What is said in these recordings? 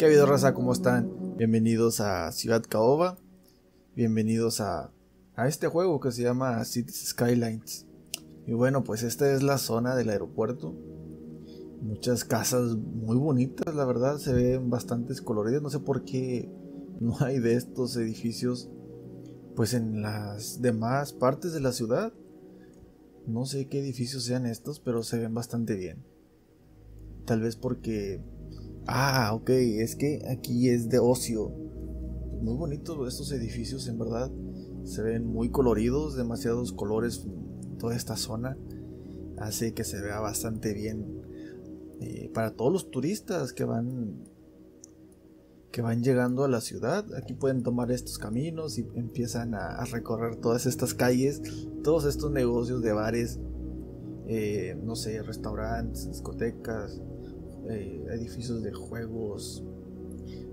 ¿Qué ha habido, raza? ¿Cómo están? Bienvenidos a Ciudad Caoba. Bienvenidos a este juego que se llama Cities Skylines. Y bueno, pues esta es la zona del aeropuerto. Muchas casas muy bonitas, la verdad. Se ven bastantes coloridas. No sé por qué no hay de estos edificios pues en las demás partes de la ciudad. No sé qué edificios sean estos, pero se ven bastante bien. Tal vez porque... ah, ok, es que aquí es de ocio. Muy bonitos estos edificios, en verdad. Se ven muy coloridos, demasiados colores. Toda esta zona hace que se vea bastante bien para todos los turistas que van llegando a la ciudad. Aquí pueden tomar estos caminos y empiezan a recorrer todas estas calles, todos estos negocios de bares, no sé, restaurantes, discotecas, edificios de juegos,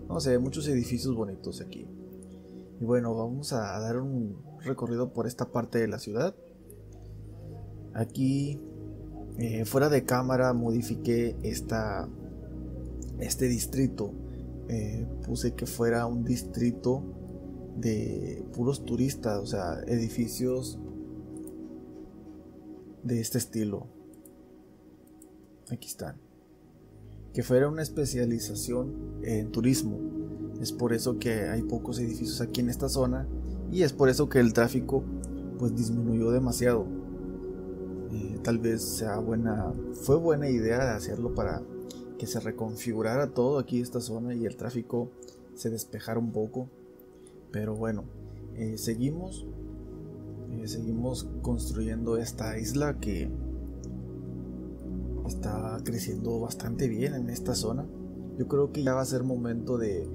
no sé, muchos edificios bonitos aquí. Y bueno, vamos a dar un recorrido por esta parte de la ciudad. Aquí fuera de cámara modifiqué este distrito. Puse que fuera un distrito de puros turistas, o sea, edificios de este estilo. Aquí están. Que fuera una especialización en turismo. Es por eso que hay pocos edificios aquí en esta zona, y es por eso que el tráfico pues disminuyó demasiado. Tal vez fue buena idea hacerlo para que se reconfigurara todo aquí esta zona y el tráfico se despejara un poco. Pero bueno, seguimos construyendo esta isla que está creciendo bastante bien en esta zona. Yo creo que ya va a ser momento de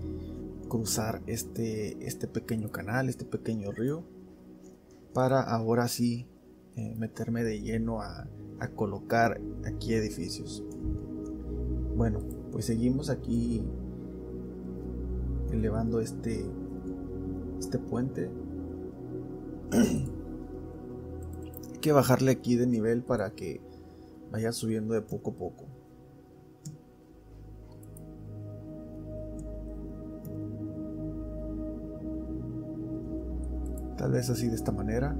cruzar este pequeño canal, este pequeño río, para ahora sí meterme de lleno a colocar aquí edificios. Bueno, pues seguimos aquí elevando este puente. Hay que bajarle aquí de nivel para que vaya subiendo de poco a poco. Tal vez así, de esta manera.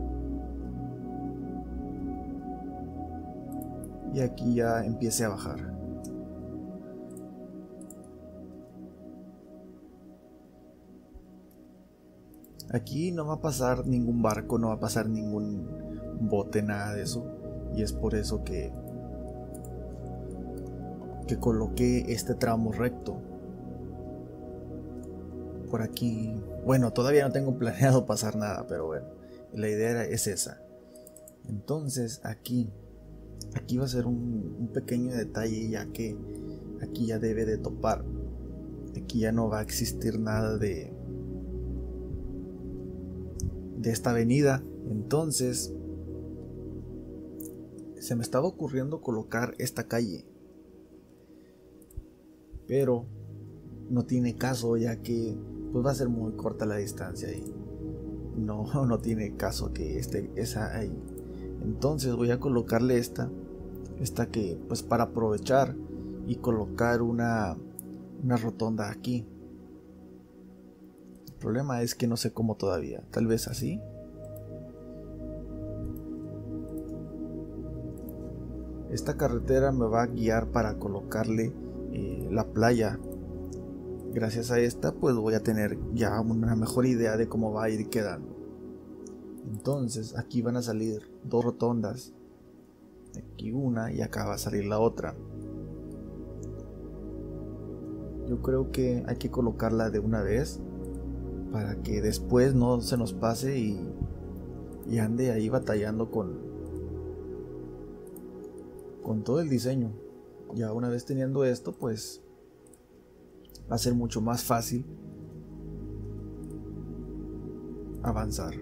Y aquí ya empiece a bajar. Aquí no va a pasar ningún barco, no va a pasar ningún bote, nada de eso. Y es por eso que coloqué este tramo recto por aquí. Bueno, todavía no tengo planeado pasar nada, pero bueno, la idea es esa. Entonces aquí va a ser un pequeño detalle, ya que aquí ya debe de topar. Aquí ya no va a existir nada de esta avenida. Entonces se me estaba ocurriendo colocar esta calle, pero no tiene caso, ya que pues va a ser muy corta la distancia y no tiene caso que esté esa ahí. Entonces voy a colocarle esta que pues para aprovechar y colocar una rotonda aquí. El problema es que no sé cómo todavía. Tal vez así. Esta carretera me va a guiar para colocarle la playa. Gracias a esta pues voy a tener ya una mejor idea de cómo va a ir quedando. Entonces aquí van a salir dos rotondas, aquí una y acá va a salir la otra. Yo creo que hay que colocarla de una vez para que después no se nos pase y ande ahí batallando con todo el diseño. Ya una vez teniendo esto, pues va a ser mucho más fácil avanzar.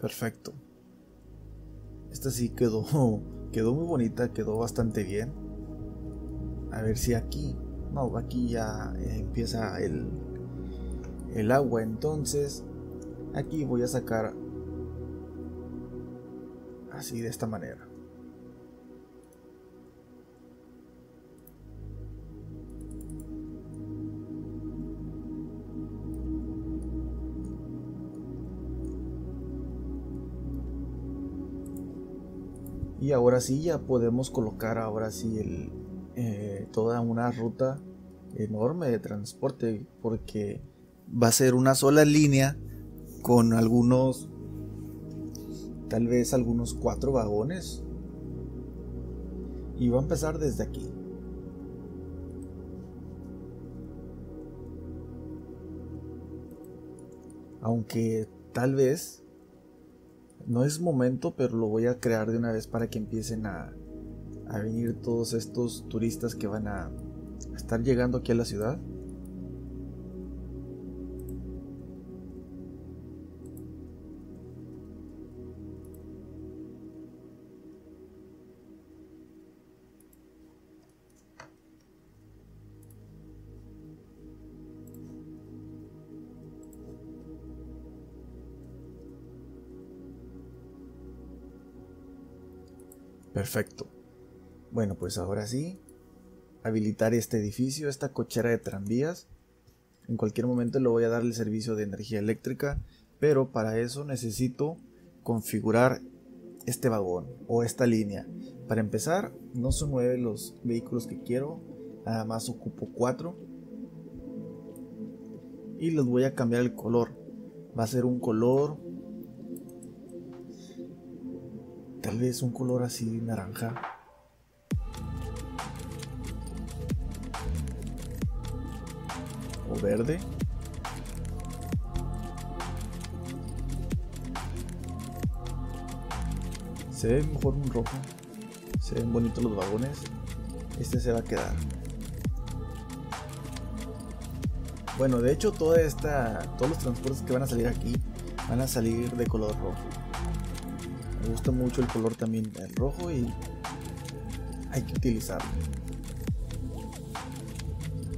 Perfecto. Esta sí quedó muy bonita, quedó bastante bien. A ver si aquí ya empieza el el agua. Entonces aquí voy a sacar así, de esta manera. Y ahora sí ya podemos colocar ahora sí toda una ruta enorme de transporte, porque va a ser una sola línea con algunos, tal vez algunos 4 vagones, y va a empezar desde aquí. Aunque tal vez no es momento, pero lo voy a crear de una vez para que empiecen a venir todos estos turistas que van a estar llegando aquí a la ciudad. Perfecto. Bueno, pues ahora sí, habilitar este edificio, esta cochera de tranvías. En cualquier momento le voy a dar el servicio de energía eléctrica, pero para eso necesito configurar este vagón o esta línea. Para empezar, no son 9 los vehículos que quiero, nada más ocupo 4. Y les voy a cambiar el color. Va a ser un color, tal vez un color así naranja. O verde. Se ve mejor un rojo. Se ven bonitos los vagones. Este se va a quedar. Bueno, de hecho todos los transportes que van a salir aquí van a salir de color rojo. Me gusta mucho el color también, el rojo, y hay que utilizarlo.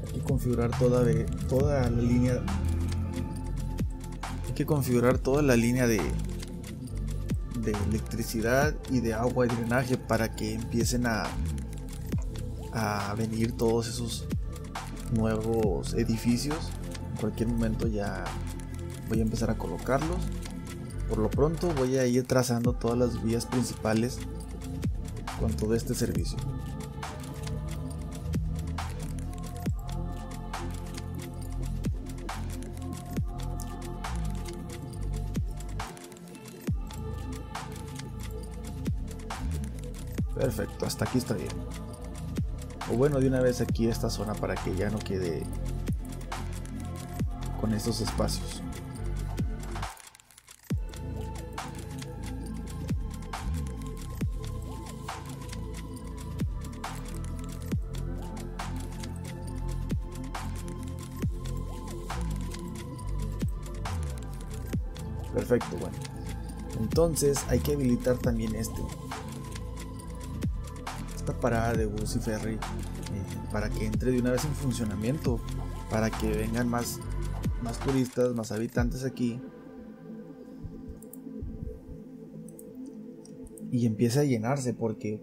Hay que configurar toda la línea. Hay que configurar toda la línea de electricidad y de agua y drenaje para que empiecen a venir todos esos nuevos edificios. En cualquier momento ya voy a empezar a colocarlos. Por lo pronto voy a ir trazando todas las vías principales con todo este servicio. Perfecto, hasta aquí está bien. O bueno, de una vez aquí esta zona para que ya no quede con estos espacios. Perfecto, bueno. Entonces hay que habilitar también esta parada de bus y ferry para que entre de una vez en funcionamiento, para que vengan más turistas, más habitantes aquí, y empiece a llenarse, porque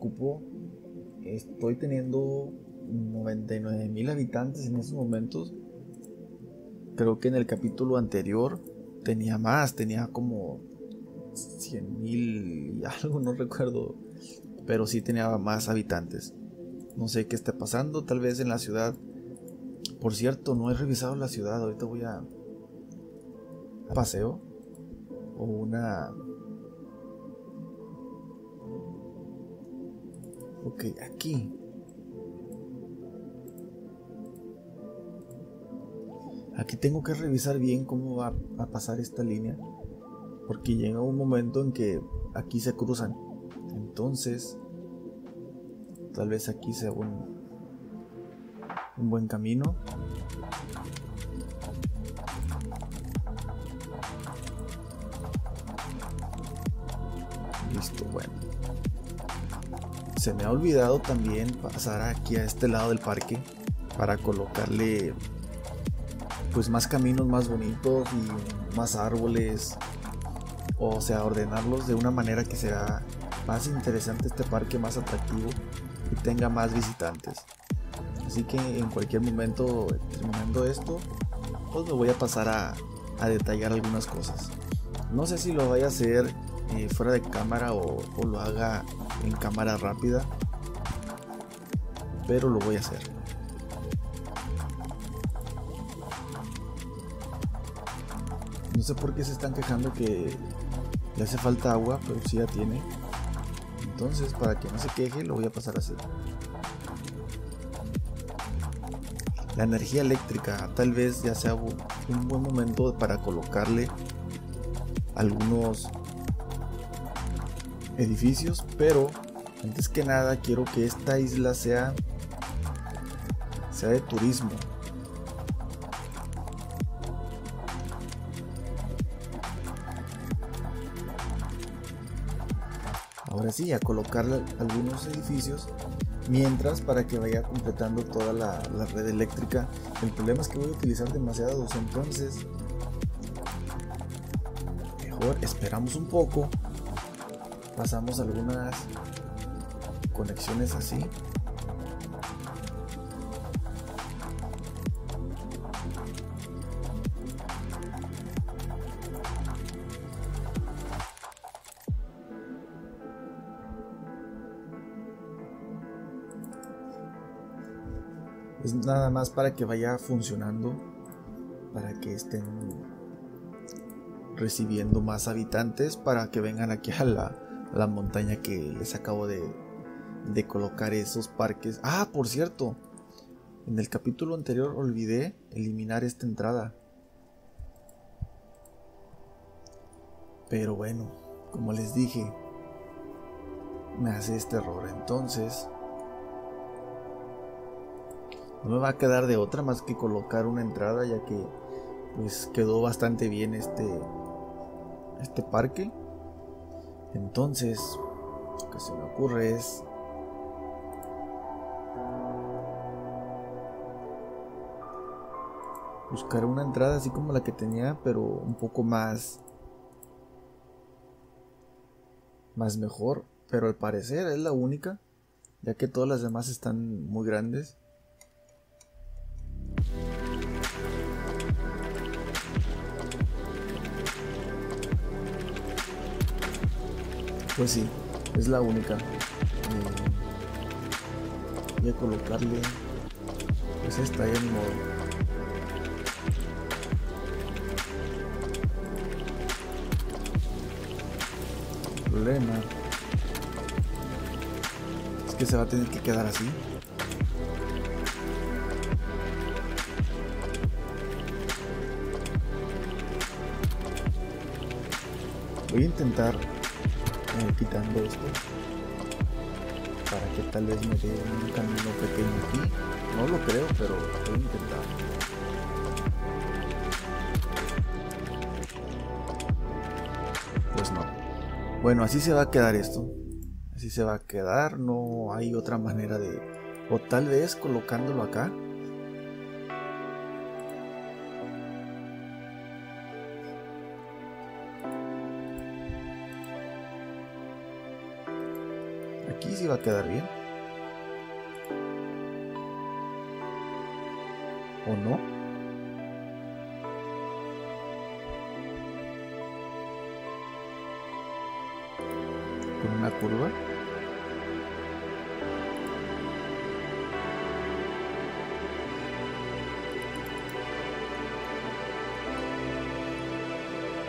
estoy teniendo 99,000 habitantes en estos momentos. Creo que en el capítulo anterior tenía como 100,000 y algo, no recuerdo, pero sí tenía más habitantes. No sé qué está pasando, tal vez en la ciudad. Por cierto, no he revisado la ciudad, ahorita voy a paseo o una... Ok, aquí. Aquí tengo que revisar bien cómo va a pasar esta línea, porque llega un momento en que aquí se cruzan. Entonces tal vez aquí sea un buen camino. Listo, bueno. Se me ha olvidado también pasar aquí a este lado del parque para colocarle pues más caminos más bonitos y más árboles, o sea, ordenarlos de una manera que sea más interesante este parque, más atractivo y tenga más visitantes. Así que en cualquier momento, terminando esto, pues me voy a pasar a detallar algunas cosas. No sé si lo vaya a hacer fuera de cámara o lo haga en cámara rápida, pero lo voy a hacer. No sé por qué se están quejando que le hace falta agua, pero sí la tiene. Entonces, para que no se queje, lo voy a pasar así. La energía eléctrica, tal vez ya sea un buen momento para colocarle algunos edificios, pero antes que nada quiero que esta isla sea de turismo. Ahora sí, a colocarle algunos edificios mientras, para que vaya completando toda la red eléctrica. El problema es que voy a utilizar demasiados, entonces mejor esperamos un poco, pasamos algunas conexiones así. Es nada más para que vaya funcionando, para que estén recibiendo más habitantes, para que vengan aquí a la montaña que les acabo de colocar esos parques. Ah, por cierto, en el capítulo anterior olvidé eliminar esta entrada, pero bueno, como les dije, me hace este error, entonces no me va a quedar de otra más que colocar una entrada, ya que pues quedó bastante bien este parque. Entonces lo que se me ocurre es buscar una entrada así como la que tenía, pero un poco más mejor, pero al parecer es la única, ya que todas las demás están muy grandes. Pues sí, es la única. Voy a colocarle pues esta ahí en modo. El problema es que se va a tener que quedar así. Voy a intentar quitando esto para que tal vez me dé un camino pequeño aquí. No lo creo, pero voy a intentar. Pues no. Bueno, así se va a quedar esto. Así se va a quedar. No hay otra manera de... O tal vez colocándolo acá. Aquí sí va a quedar bien, ¿o no? Con una curva.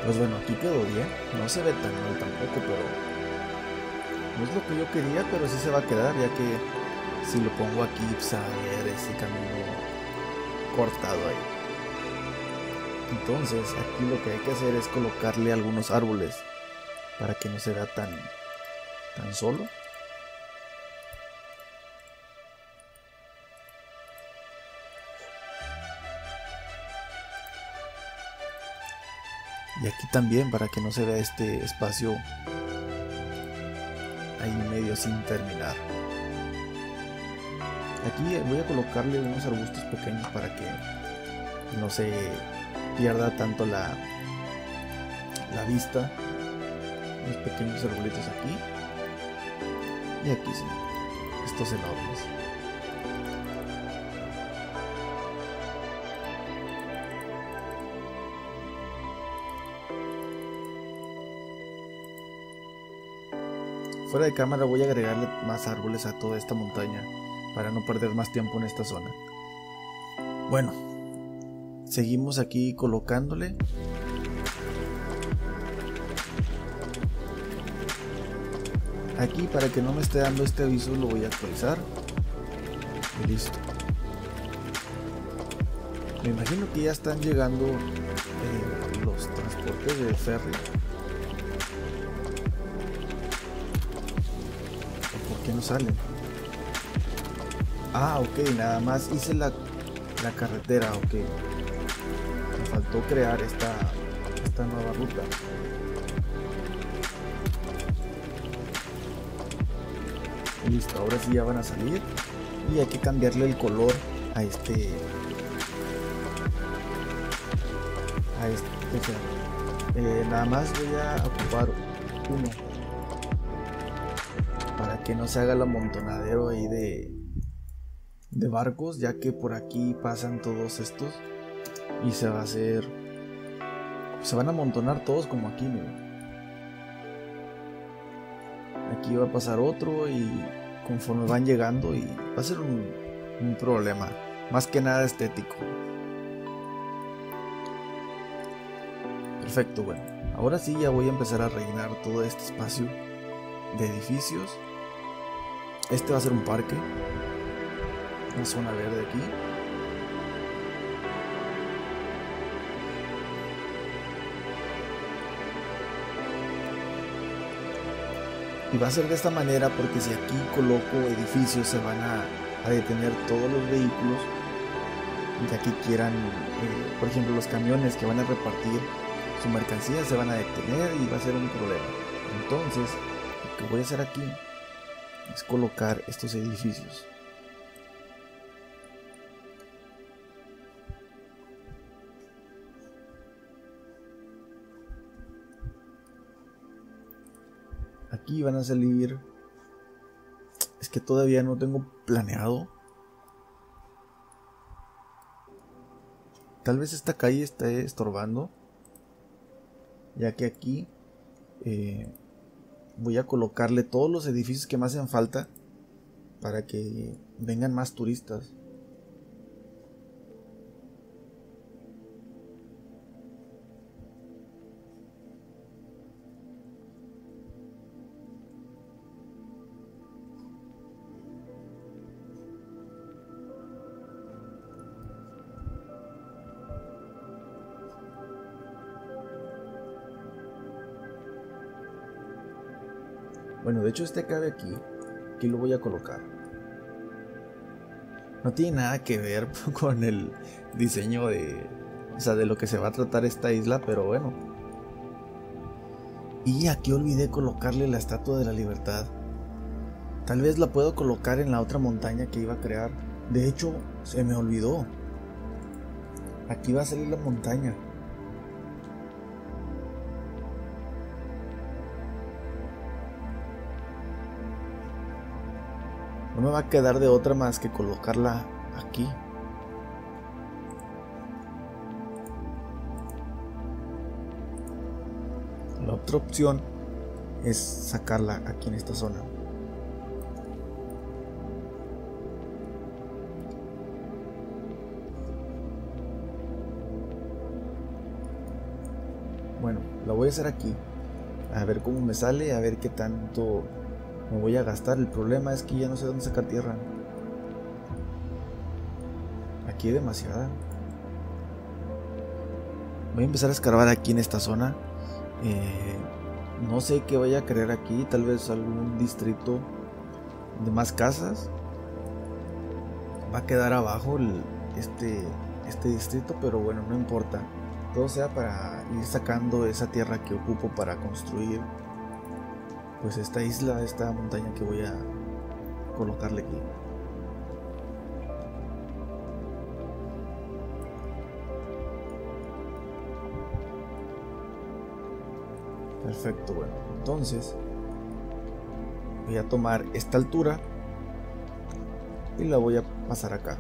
Pues bueno, aquí quedó bien, no se ve tan mal tampoco, pero... no es lo que yo quería, pero sí se va a quedar, ya que si lo pongo aquí, pues a ver ese camino cortado ahí. Entonces aquí lo que hay que hacer es colocarle algunos árboles para que no se vea tan solo. Y aquí también, para que no se vea este espacio ahí medio sin terminar. Aquí voy a colocarle unos arbustos pequeños para que no se pierda tanto la vista. Unos pequeños arbolitos aquí y aquí, sí, estos enormes. Fuera de cámara voy a agregarle más árboles a toda esta montaña para no perder más tiempo en esta zona. Bueno, seguimos aquí colocándole. Aquí, para que no me esté dando este aviso, lo voy a actualizar. Y listo. Me imagino que ya están llegando los transportes de ferry. No salen. Ah, ok, nada más hice la carretera, ok. Me faltó crear esta nueva ruta. Listo, ahora sí ya van a salir. Y hay que cambiarle el color a nada más voy a ocupar uno, que no se haga el amontonadero ahí de barcos, ya que por aquí pasan todos estos y se va a hacer, se van a amontonar todos como aquí, miren. Aquí va a pasar otro y conforme van llegando, y va a ser un problema, más que nada estético. Perfecto, bueno, ahora sí ya voy a empezar a rellenar todo este espacio de edificios. Este va a ser un parque, una zona verde aquí. Y va a ser de esta manera porque si aquí coloco edificios se van a detener todos los vehículos, ya que quieran, por ejemplo, los camiones que van a repartir su mercancía se van a detener y va a ser un problema. Entonces, lo que voy a hacer aquí es colocar estos edificios. Aquí van a salir. Es que todavía no tengo planeado. Tal vez esta calle esté estorbando, ya que aquí voy a colocarle todos los edificios que me hacen falta para que vengan más turistas. Bueno, de hecho este cabe aquí, aquí lo voy a colocar. No tiene nada que ver con el diseño de lo que se va a tratar esta isla, pero bueno. Y aquí olvidé colocarle la Estatua de la Libertad. Tal vez la puedo colocar en la otra montaña que iba a crear. De hecho, se me olvidó. Aquí va a salir la montaña. No me va a quedar de otra más que colocarla aquí. La otra opción es sacarla aquí en esta zona. Bueno, la voy a hacer aquí, a ver cómo me sale, a ver qué tanto me voy a gastar. El problema es que ya no sé dónde sacar tierra. Aquí hay demasiada. Voy a empezar a escarbar aquí en esta zona. No sé qué vaya a crear aquí. Tal vez algún distrito de más casas. Va a quedar abajo este distrito, pero bueno, no importa. Todo sea para ir sacando esa tierra que ocupo para construir pues esta isla, esta montaña que voy a colocarle aquí. Perfecto, bueno, entonces voy a tomar esta altura y la voy a pasar acá.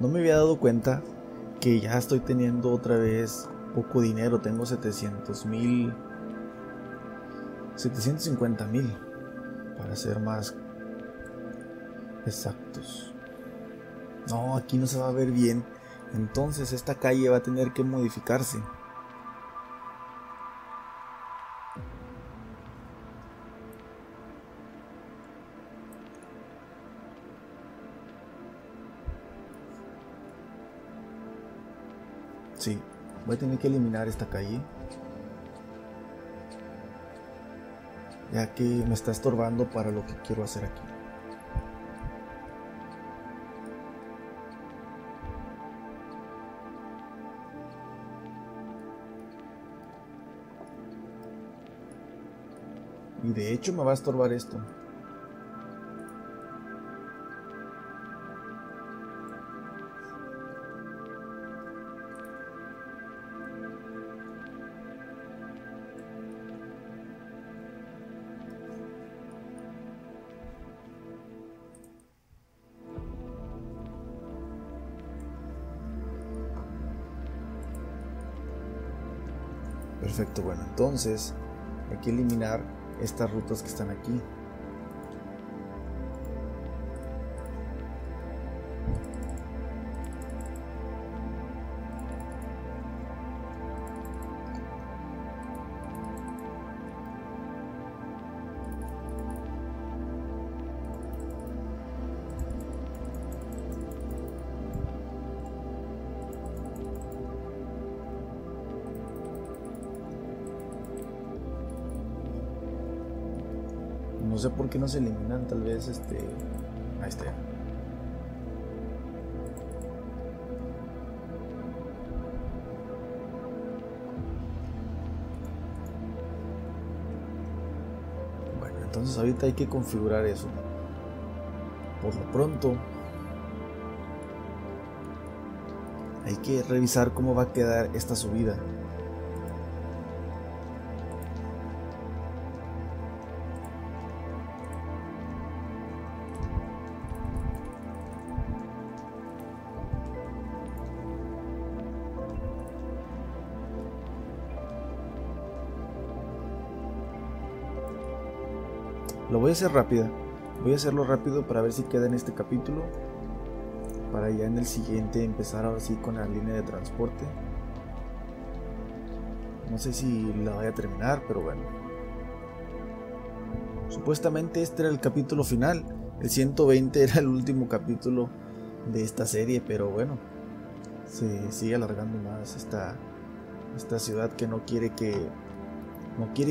No me había dado cuenta que ya estoy teniendo otra vez poco dinero. Tengo 700,000, 750,000 para ser más exactos. No, aquí no se va a ver bien. Entonces esta calle va a tener que modificarse. Sí, voy a tener que eliminar esta calle, ya que me está estorbando para lo que quiero hacer aquí. Y de hecho me va a estorbar esto. Perfecto, bueno, entonces hay que eliminar estas rutas que están aquí. No sé por qué no se eliminan, tal vez ahí está. Bueno, entonces ahorita hay que configurar eso. Por lo pronto hay que revisar cómo va a quedar esta subida. Lo voy a hacer rápida, voy a hacerlo rápido para ver si queda en este capítulo, para ya en el siguiente empezar ahora sí con la línea de transporte. No sé si la voy a terminar, pero bueno. Supuestamente este era el capítulo final, el 120 era el último capítulo de esta serie, pero bueno, se sigue alargando más esta ciudad que no quiere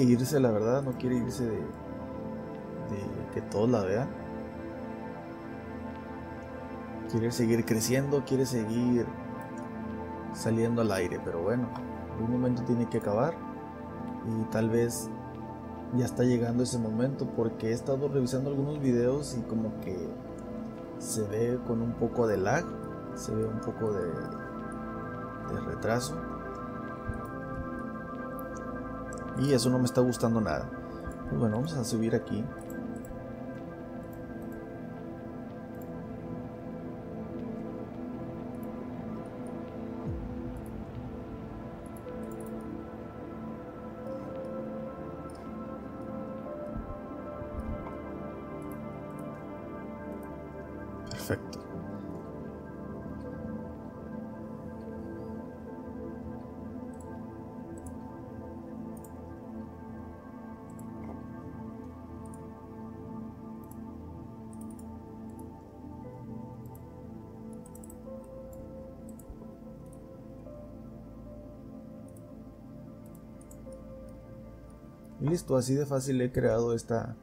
irse, la verdad, no quiere irse de que todos la vean. Quiere seguir creciendo, quiere seguir saliendo al aire, pero bueno, en un momento tiene que acabar y tal vez ya está llegando ese momento, porque he estado revisando algunos videos y como que se ve con un poco de lag, se ve un poco de retraso y eso no me está gustando nada. Bueno, vamos a subir aquí. Perfecto. Y listo, así de fácil he creado esta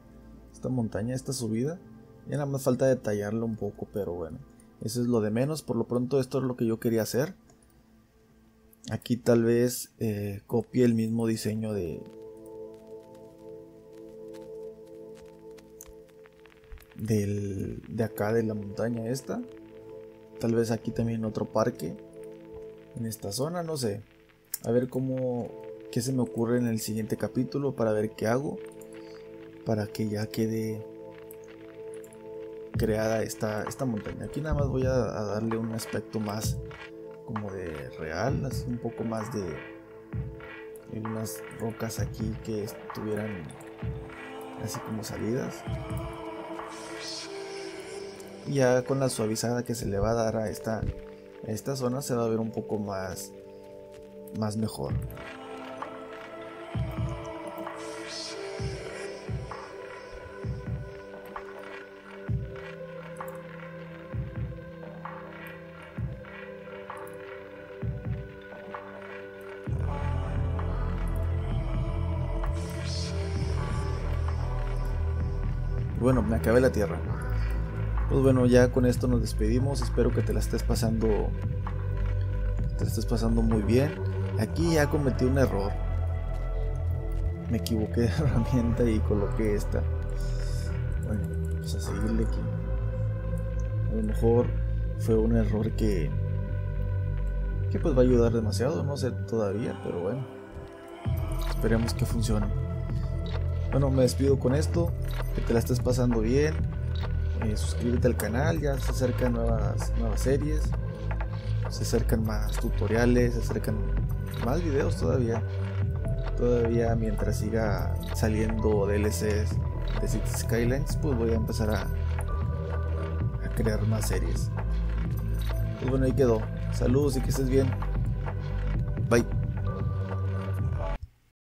montaña, esta subida. Ya nada más falta detallarlo un poco, pero bueno, eso es lo de menos. Por lo pronto esto es lo que yo quería hacer. Aquí tal vez copie el mismo diseño de acá de la montaña esta. Tal vez aquí también otro parque en esta zona, no sé. A ver qué se me ocurre en el siguiente capítulo para ver qué hago, para que ya quede creada esta montaña. Aquí nada más voy a darle un aspecto más como de real, así un poco más de unas rocas aquí que estuvieran así como salidas. Y ya con la suavizada que se le va a dar a esta zona se va a ver un poco más mejor. Bueno, me acabé la tierra. Pues bueno, ya con esto nos despedimos. Espero que te la estés pasando muy bien. Aquí ya cometí un error. Me equivoqué de herramienta y coloqué esta. Bueno, pues a seguirle aquí. A lo mejor fue un error que pues va a ayudar demasiado. No sé todavía, pero bueno, esperemos que funcione. Bueno, me despido con esto. Que te la estés pasando bien. Suscríbete al canal, ya se acercan nuevas series, se acercan más tutoriales, se acercan más videos todavía mientras siga saliendo DLCs de Cities Skylines, pues voy a empezar a crear más series. Pues bueno, ahí quedó, saludos y que estés bien.